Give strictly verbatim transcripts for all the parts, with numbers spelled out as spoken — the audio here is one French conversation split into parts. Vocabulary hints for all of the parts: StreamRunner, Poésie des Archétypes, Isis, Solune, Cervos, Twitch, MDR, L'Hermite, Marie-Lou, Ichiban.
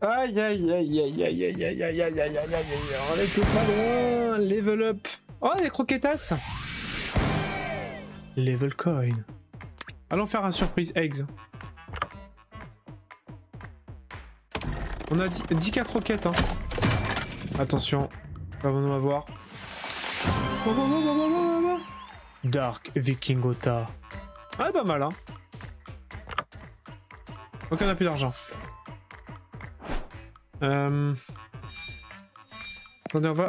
Aïe aïe aïe aïe aïe aïe aïe aïe aïe aïe aïe aïe, on est tout pas loin. Level up. Oh, les croquetas. Level coin. Allons faire un surprise eggs. On a dix k croquettes, hein. Attention, allons-nous avoir. Dark Vikingota. Ah, pas mal, hein. Ok, on a plus d'argent. Euh... Attendez, on va...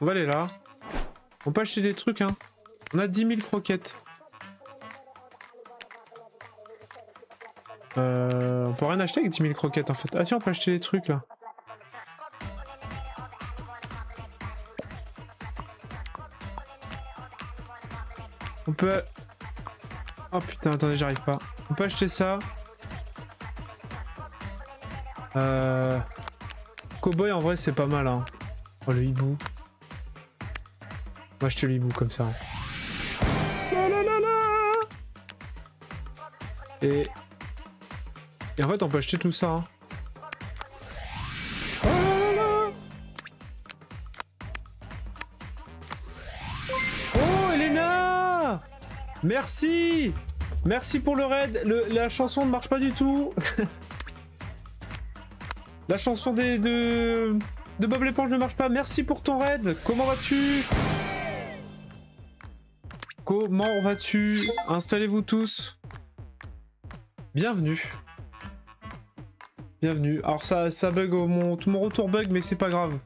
On va aller là. On peut acheter des trucs, hein. On a dix mille croquettes. Euh... On peut rien acheter avec dix mille croquettes, en fait. Ah si, on peut acheter des trucs, là. On peut... Oh putain, attendez, j'arrive pas. On peut acheter ça. Euh... Cowboy, en vrai, c'est pas mal, hein. Oh, le hibou. Moi, je te l'hibou comme ça. La la la la. Et... Et en fait, on peut acheter tout ça, hein. La la la. Oh, Elena! Merci! Merci pour le raid. Le... La chanson ne marche pas du tout. La chanson des, de, de Bob l'éponge ne marche pas. Merci pour ton raid. Comment vas-tu? Comment vas-tu? Installez-vous tous. Bienvenue. Bienvenue. Alors ça, ça bug, mon, mon retour bug, mais c'est pas grave.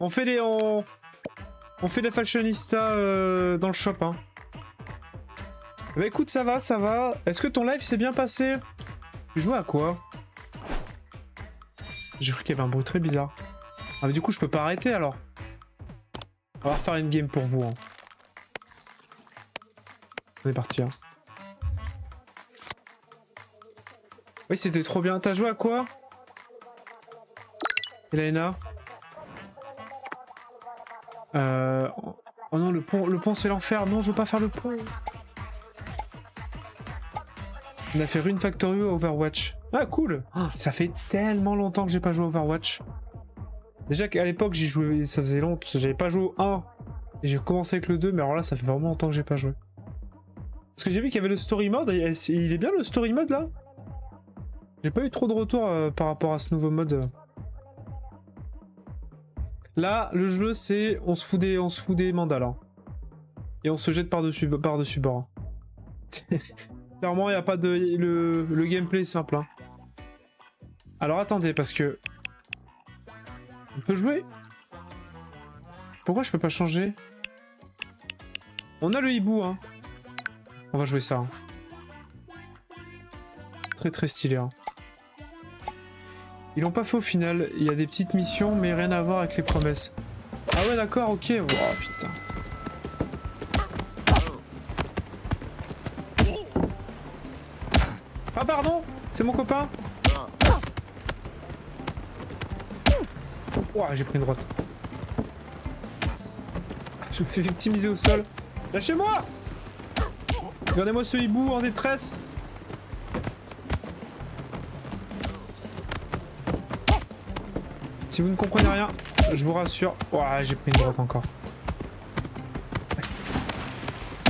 On fait les... On, on fait les fashionistas euh, dans le shop, hein. Bah écoute, ça va, ça va. Est-ce que ton live s'est bien passé? Tu jouais à quoi? J'ai cru qu'il y avait un bruit très bizarre. Ah mais du coup je peux pas arrêter alors. On va refaire une game pour vous. Hein. On est parti. Hein. Oui c'était trop bien. T'as joué à quoi, Elena? Euh... Oh non, le pont, le pont c'est l'enfer. Non, je veux pas faire le pont. On a fait Rune Factory ou Overwatch. Ah cool, oh, ça fait tellement longtemps que j'ai pas joué à Overwatch. Déjà qu'à l'époque j'y jouais, ça faisait longtemps, parce que j'avais pas joué au un. Et j'ai commencé avec le deux, mais alors là ça fait vraiment longtemps que j'ai pas joué. Parce que j'ai vu qu'il y avait le story mode, et il est bien le story mode là. J'ai pas eu trop de retours euh, par rapport à ce nouveau mode. Là, le jeu c'est on se fout des, on se fout des mandats là. Et on se jette par-dessus par dessus bord. Clairement, il n'y a pas de... Le, le gameplay est simple, hein. Alors attendez, parce que... On peut jouer? Pourquoi je peux pas changer? On a le hibou, hein. On va jouer ça. Hein. Très très stylé, hein. Ils l'ont pas fait au final. Il y a des petites missions, mais rien à voir avec les promesses. Ah ouais, d'accord, ok. Oh putain. Ah pardon, c'est mon copain. Ouah, j'ai pris une droite. Je me fais victimiser au sol. Lâchez-moi! Regardez-moi ce hibou en détresse. Si vous ne comprenez rien, je vous rassure. Ouah, j'ai pris une droite encore.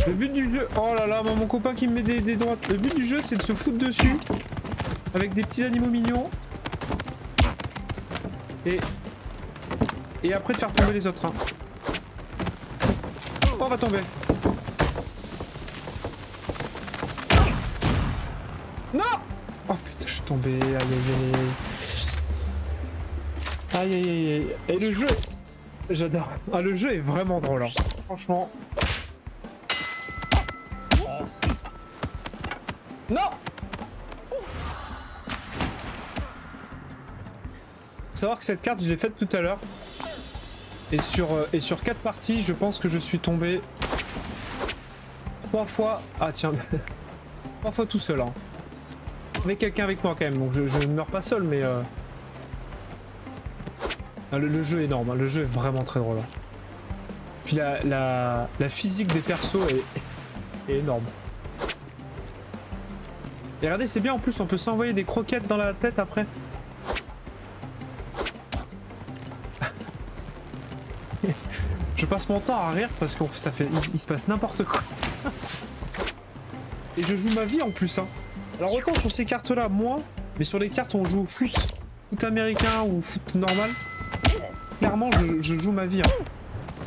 Le but du jeu... Oh là là, mon copain qui me met des, des droites. Le but du jeu, c'est de se foutre dessus. Avec des petits animaux mignons. Et... Et après de faire tomber les autres. Hein. Oh, on va tomber. Non! Oh putain, je suis tombé. Aïe aïe aïe. Aïe aïe aïe aïe. Et le jeu... J'adore. Ah, le jeu est vraiment drôle. Hein. Franchement... Non! Faut savoir que cette carte, je l'ai faite tout à l'heure. Et sur, et sur quatre parties, je pense que je suis tombé trois fois... Ah tiens, trois fois tout seul. Hein. Mais quelqu'un avec moi quand même, donc je, je ne meurs pas seul, mais... Euh... Ah, le, le jeu est énorme, hein. Le jeu est vraiment très drôle. Hein. Puis la, la, la physique des persos est, est énorme. Et regardez, c'est bien, en plus on peut s'envoyer des croquettes dans la tête après. Je passe mon temps à rire parce qu'on ça fait, il, il se passe n'importe quoi. Et je joue ma vie en plus, hein. Alors autant sur ces cartes là, moins, mais sur les cartes où on joue au foot, foot américain ou foot normal, clairement je, je joue ma vie, hein.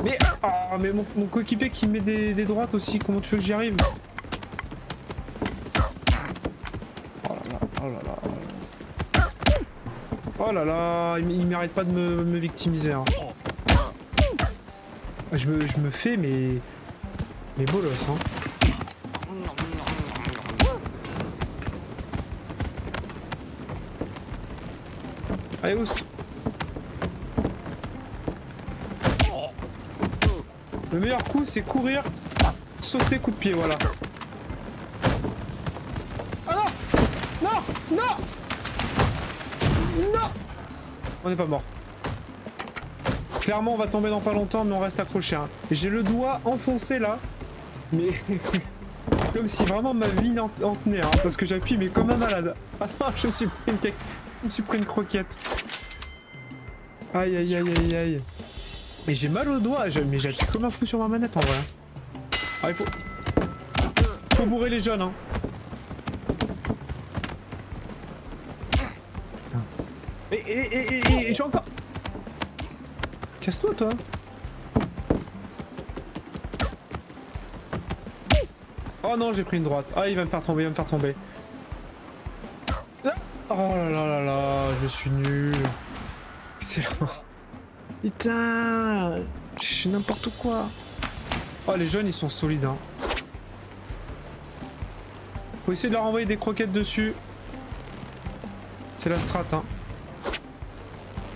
Mais, oh, mais mon, mon coéquipier qui met des, des droites aussi, comment tu veux que j'y arrive? Oh là là, oh là là. Oh là là, il, il m'arrête pas de me, me victimiser, hein. Je me, je me fais mes, mes bolosses, hein. Allez, oust. Le meilleur coup, c'est courir, sauter, coup de pied, voilà. Ah non! Non! Non! Non! On n'est pas mort. Clairement, on va tomber dans pas longtemps, mais on reste accroché, hein. J'ai le doigt enfoncé, là. Mais... comme si vraiment ma vie en, en tenait, hein. Parce que j'appuie, mais comme un malade. Ah non, je me suis pris une, je me suis pris une croquette. Aïe, aïe, aïe, aïe, aïe. Mais j'ai mal au doigt, mais j'appuie comme un fou sur ma manette en vrai. Ah, il faut... faut bourrer les jeunes, hein. Et, et, et, et, et, et j'ai encore... Casse-toi, toi. Oh non, j'ai pris une droite. Ah, il va me faire tomber, il va me faire tomber. Oh là là là là, je suis nul. Excellent. Putain, je suis n'importe quoi. Oh, les jeunes, ils sont solides, hein. Faut essayer de leur envoyer des croquettes dessus. C'est la strat, hein.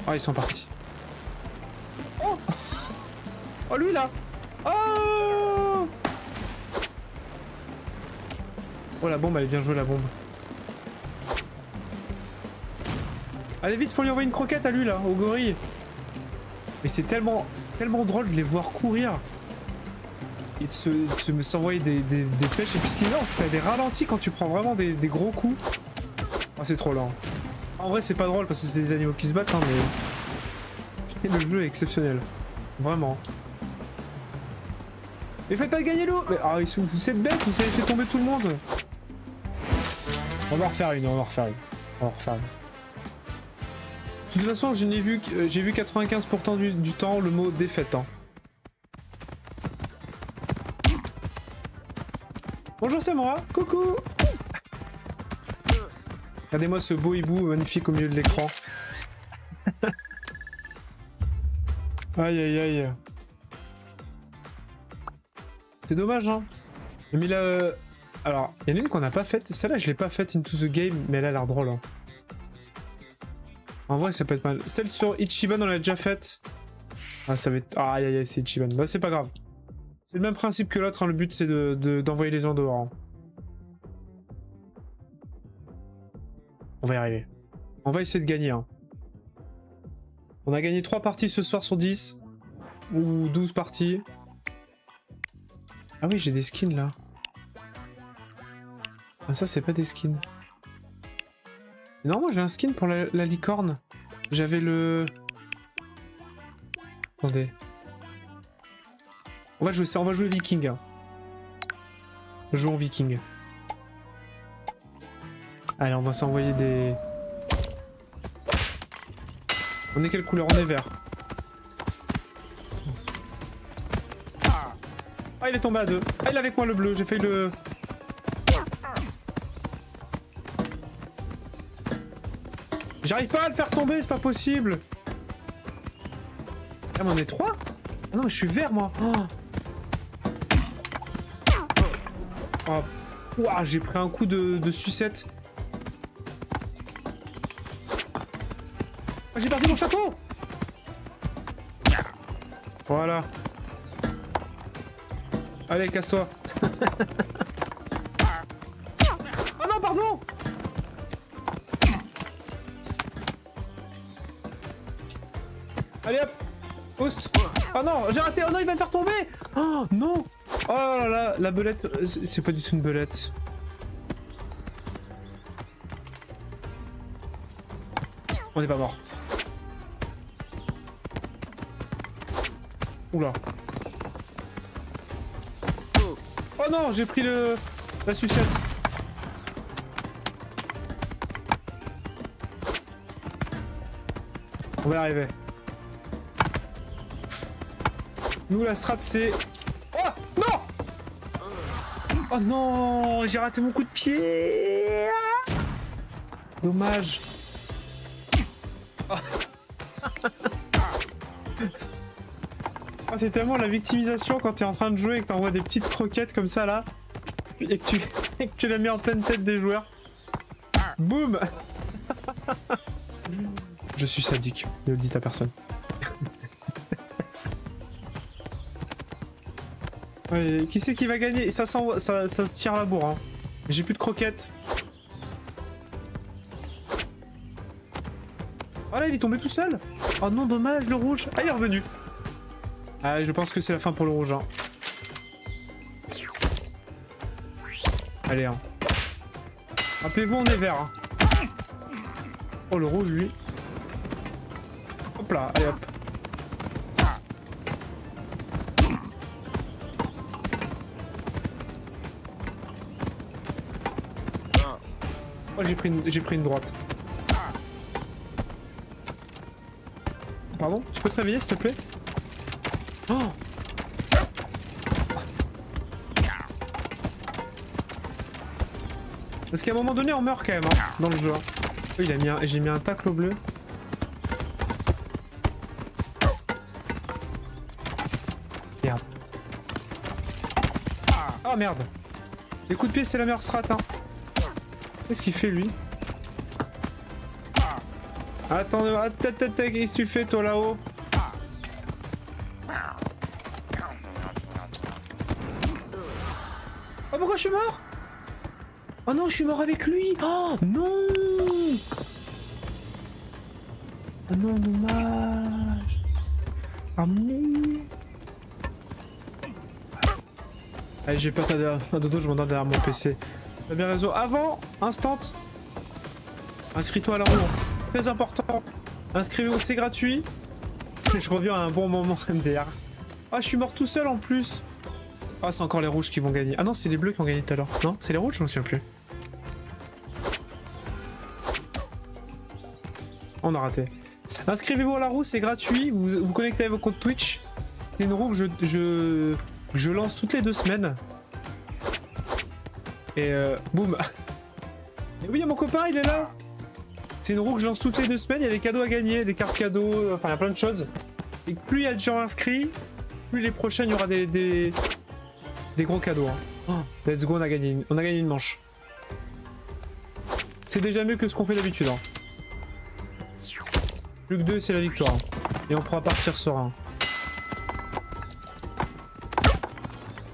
Ah, ils sont partis. Oh, oh lui, là. Oh, oh, la bombe, elle est bien jouée, la bombe. Allez, vite, faut lui envoyer une croquette à lui, là, au gorille. Mais c'est tellement, tellement drôle de les voir courir et de se, de se s'envoyer des, des, des pêches. Et puis ce qui est énorme, c'est que t'as des ralentis quand tu prends vraiment des, des gros coups. Ah, c'est trop lent. En vrai, c'est pas drôle parce que c'est des animaux qui se battent, hein, mais... et le jeu est exceptionnel. Vraiment. Mais faites pas gagner l'eau. Mais ah, vous êtes bêtes, vous avez fait tomber tout le monde. On va refaire une, on va refaire une. On va refaire une. De toute façon, j'ai vu, euh, vu quatre-vingt-quinze pour cent du, du temps le mot défaite. Hein. Bonjour, c'est moi. Coucou. Regardez-moi ce beau hibou magnifique au milieu de l'écran. Aïe, aïe, aïe. C'est dommage, hein. Mais là... Euh... alors, il y en a une qu'on n'a pas faite. Celle-là, je l'ai pas faite, Into the Game, mais elle a l'air drôle, hein. En vrai, ça peut être mal. Celle sur Ichiban, on l'a déjà faite. Ah, ça va être... ah, aïe, aïe, c'est Ichiban. Bah, c'est pas grave. C'est le même principe que l'autre, hein. Le but, c'est de, de, d'envoyer les gens dehors. Hein. On va y arriver. On va essayer de gagner. Hein. On a gagné trois parties ce soir sur dix. Ou douze parties. Ah oui, j'ai des skins, là. Ah, ça, c'est pas des skins. Non, moi j'ai un skin pour la, la licorne. J'avais le... attendez. On va jouer ça, on va jouer viking. Jouons viking. Allez, on va s'envoyer des... on est quelle couleur? On est vert. Ah, il est tombé à deux. Ah, il est avec moi le bleu, j'ai fait le... j'arrive pas à le faire tomber, c'est pas possible. Ah, mais on est trois? Ah non, je suis vert, moi. Oh, oh. Wow, j'ai pris un coup de, de sucette. Ah, j'ai perdu mon chapeau. Voilà. Allez, casse-toi. Oh non, pardon. Allez hop, oust. Ah non, j'ai raté. Oh non, il va me faire tomber. Oh non. Oh là là, la belette, c'est pas du tout une belette. On n'est pas mort. Oula. Oh non, j'ai pris le... la sucette. On va y arriver. Nous, la strat, c'est... Oh non! Oh non, j'ai raté mon coup de pied. Dommage. Oh. Oh, c'est tellement la victimisation quand t'es en train de jouer et que t'envoies des petites croquettes comme ça là et que tu, et que tu la mets en pleine tête des joueurs. Boum. Je suis sadique, ne le dites à personne. Ouais, qui c'est qui va gagner? Ça, ça, ça se tire la bourre. Hein. J'ai plus de croquettes. Oh là, il est tombé tout seul. Oh non, dommage, le rouge. Ah, il est revenu. Ah, je pense que c'est la fin pour le rouge. Hein. Allez, hein. Rappelez-vous, on est vert. Hein. Oh, le rouge, lui. Hop là, allez hop. Oh, j'ai pris une, j'ai pris une droite. Pardon? Tu peux te réveiller s'il te plaît? Oh. Parce qu'à un moment donné on meurt quand même hein, dans le jeu. Hein. Oh, il a mis un, j'ai mis un tacle au bleu. Merde. Oh merde. Les coups de pied c'est la meilleure strat hein. Qu'est-ce qu'il fait lui? Attends, attends, qu'est-ce que tu fais toi là-haut? Oh pourquoi je suis mort? Oh non, je suis mort avec lui! Oh non! Oh non, dommage! Ah mais... Allez, j'ai peur derrière... Ah, dodo, je m'endors derrière mon P C. T'as bien raison. Avant, instant, inscris-toi à la roue. Très important. Inscrivez-vous, c'est gratuit. Je reviens à un bon moment, M D R. Ah, je suis mort tout seul en plus. Ah, c'est encore les rouges qui vont gagner. Ah non, c'est les bleus qui ont gagné tout à l'heure. Non, c'est les rouges, je me souviens plus. On a raté. Inscrivez-vous à la roue, c'est gratuit. Vous vous connectez à vos comptes Twitch. C'est une roue que je, je, je lance toutes les deux semaines. Et euh, boum. Et oui, il y a mon copain, il est là. C'est une roue que je lance toutes les deux semaines, il y a des cadeaux à gagner, des cartes cadeaux, enfin il y a plein de choses. Et plus il y a de gens inscrits, plus les prochaines il y aura des, des, des gros cadeaux. Hein. Oh, let's go, on a gagné une, on a gagné une manche. C'est déjà mieux que ce qu'on fait d'habitude. Hein. Plus que deux, c'est la victoire. Et on pourra partir serein.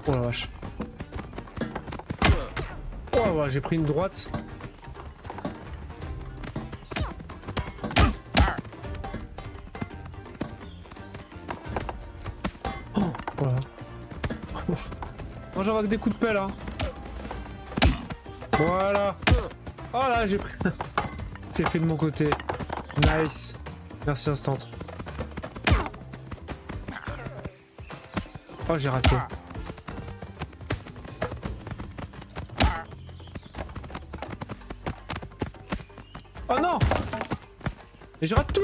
Oh la vache. Oh, ouais, j'ai pris une droite. Oh, voilà. Moi, j'en vois que des coups de pelle, hein. Voilà. Oh là, j'ai pris. C'est fait de mon côté. Nice. Merci, instant. Oh, j'ai raté. Oh non! Mais je rate tout!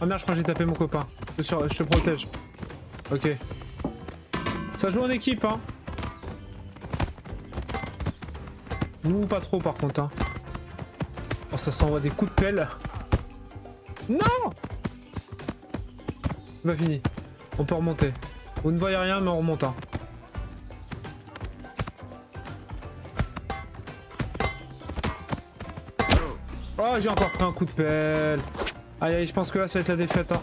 Oh merde, je crois que j'ai tapé mon copain. Je, sur... je te protège. Ok. Ça joue en équipe, hein. Nous, pas trop par contre, hein. Oh, ça s'envoie des coups de pelle. Non! Bah, fini. On peut remonter. Vous ne voyez rien, mais on remonte. Hein. Oh, j'ai encore pris un coup de pelle. Aïe, aïe, je pense que là, ça va être la défaite. Hein.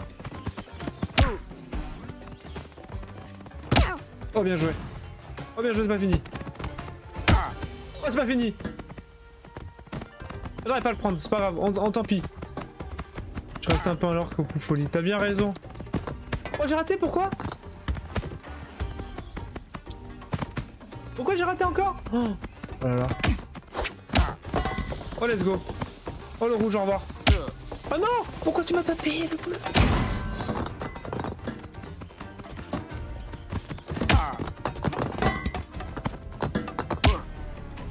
Oh, bien joué. Oh, bien joué, c'est pas fini. Oh, c'est pas fini. J'arrive pas à le prendre, c'est pas grave, on, on tant pis. Je reste un peu en l'or qu'au Poufolie. T'as bien raison. Oh, j'ai raté, pourquoi? Pourquoi j'ai raté encore? Oh là là. Oh let's go. Oh le rouge, au revoir. Oh non! Pourquoi tu m'as tapé le bleu?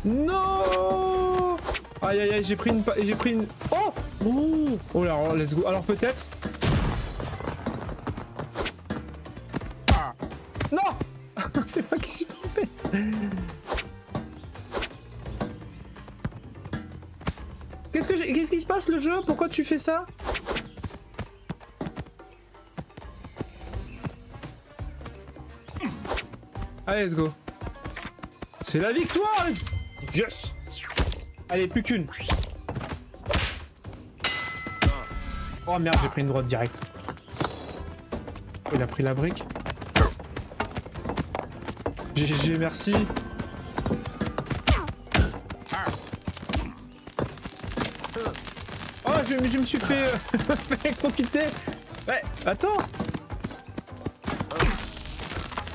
Non! Aïe aïe aïe, j'ai pris une... j'ai pris une... Oh! Ouh. Oh là, oh, let's go. Alors peut-être... Non! C'est moi qui suis trompé. Qu'est-ce que qu'est-ce qui se passe le jeu? Pourquoi tu fais ça? Allez, let's go. C'est la victoire! Yes! Allez, plus qu'une. Oh merde, j'ai pris une droite directe. Il a pris la brique. G G, merci. Oh, je, je me suis fait électrocuter. Euh, ouais, attends.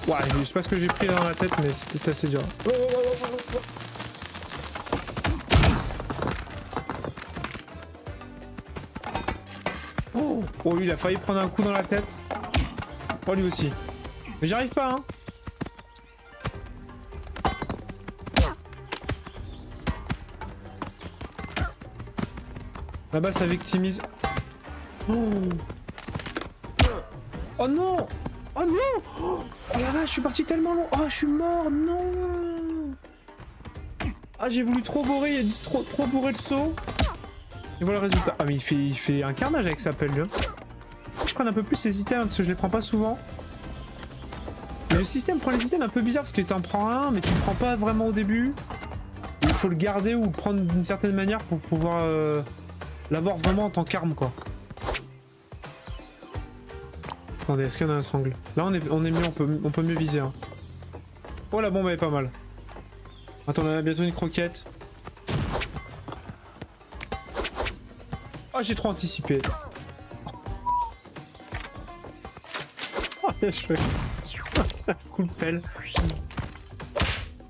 Ouais, je sais pas ce que j'ai pris là dans la tête, mais c'était assez dur. Oh, oh, lui, il a failli prendre un coup dans la tête. Oh, lui aussi. Mais j'arrive pas, hein. Là-bas, ça victimise. Oh, oh non! Oh non! Oh là là, je suis parti tellement loin. Oh, je suis mort, non! Ah, j'ai voulu trop bourrer, trop, trop bourrer le saut. Et voilà le résultat. Ah, mais il fait, il fait un carnage avec sa pelle, lui. Je prends un peu plus ces items, parce que je les prends pas souvent. Mais le système prend les items un peu bizarre, parce que t'en prends un, mais tu le prends pas vraiment au début. Il faut le garder ou le prendre d'une certaine manière pour pouvoir... Euh... l'avoir vraiment en tant qu'arme, quoi. Attendez, est-ce qu'il y en a un autre angle? Là on est, on est mieux, on peut, on peut mieux viser, hein. Oh la bombe elle est pas mal. Attends, on a bientôt une croquette. Oh j'ai trop anticipé. Oh les cheveux. Ça coule pelle.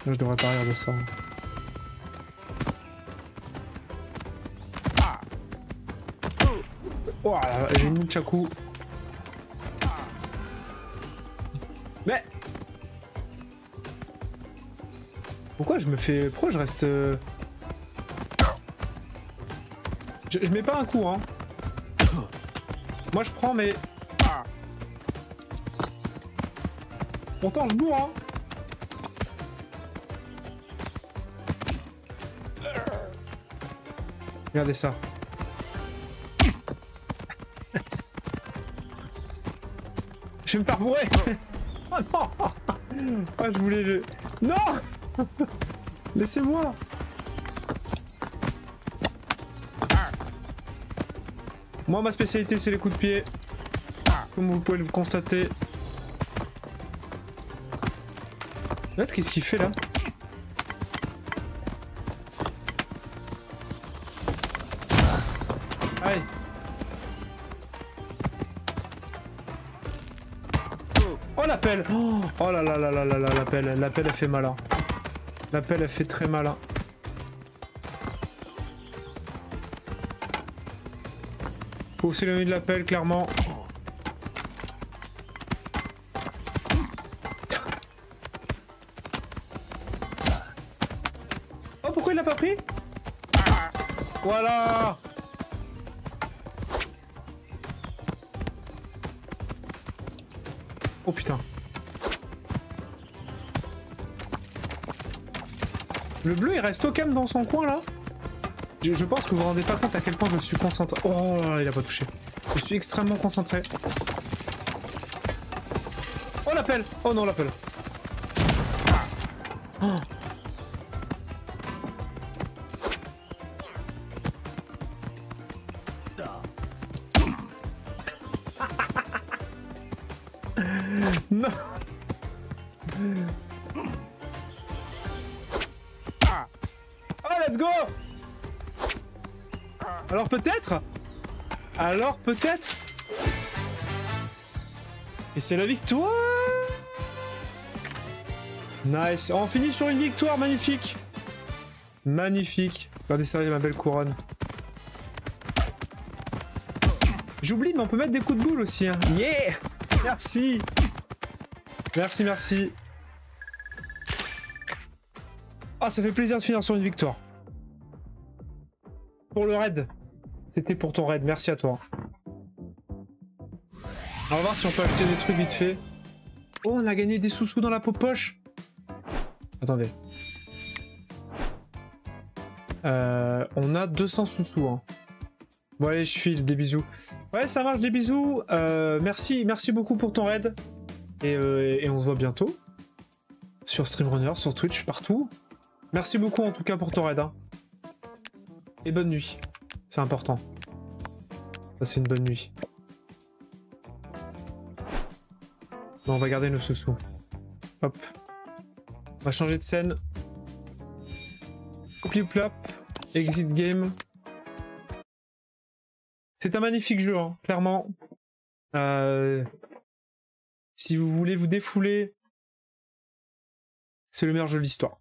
Je devrais pas regarder ça, hein. Oh là, j'ai une chakou. Mais pourquoi je me fais... Pourquoi je reste... Je, je mets pas un coup, hein. Moi je prends mais... Pourtant je bourre, hein. Regardez ça. Je vais me faire bourrer. Oh non. Oh je voulais le... Non. Laissez-moi. Moi ma spécialité c'est les coups de pied. Comme vous pouvez le constater. L'autre qu'est-ce qu'il fait là? Allez. Oh la pelle! Oh là là là là là là, la pelle, la pelle elle fait malin. La pelle elle fait très malin. Faut s'éloigner de la pelle clairement. Oh pourquoi il l'a pas pris? Voilà! Oh putain. Le bleu il reste au calme dans son coin là. Je, je pense que vous vous rendez pas compte à quel point je suis concentré. Oh là là, il a pas touché. Je suis extrêmement concentré. Oh l'appel. Oh non l'appel. Oh. Non. Oh let's go. Alors peut-être. Alors peut-être. Et c'est la victoire. Nice. On finit sur une victoire, magnifique. Magnifique. Regardez ça, il y a ma belle couronne. J'oublie, mais on peut mettre des coups de boule aussi. Hein. Yeah. Merci. Merci, merci. Ah, ça fait plaisir de finir sur une victoire. Pour le raid. C'était pour ton raid, merci à toi. On va voir si on peut acheter des trucs vite fait. Oh, on a gagné des sous-sous dans la peau-poche. Attendez. Euh, on a deux cents sous-sous. Hein. Bon allez, je file, des bisous. Ouais, ça marche, des bisous. Euh, merci, merci beaucoup pour ton raid. Et, euh, et on se voit bientôt. Sur StreamRunner, sur Twitch, partout. Merci beaucoup en tout cas pour ton raid. Hein. Et bonne nuit. C'est important. Passez une bonne nuit. Bon, on va garder nos sous-sous. Hop. On va changer de scène. Plip-plop. Exit game. C'est un magnifique jeu, hein, clairement. Euh, si vous voulez vous défouler, c'est le meilleur jeu de l'histoire.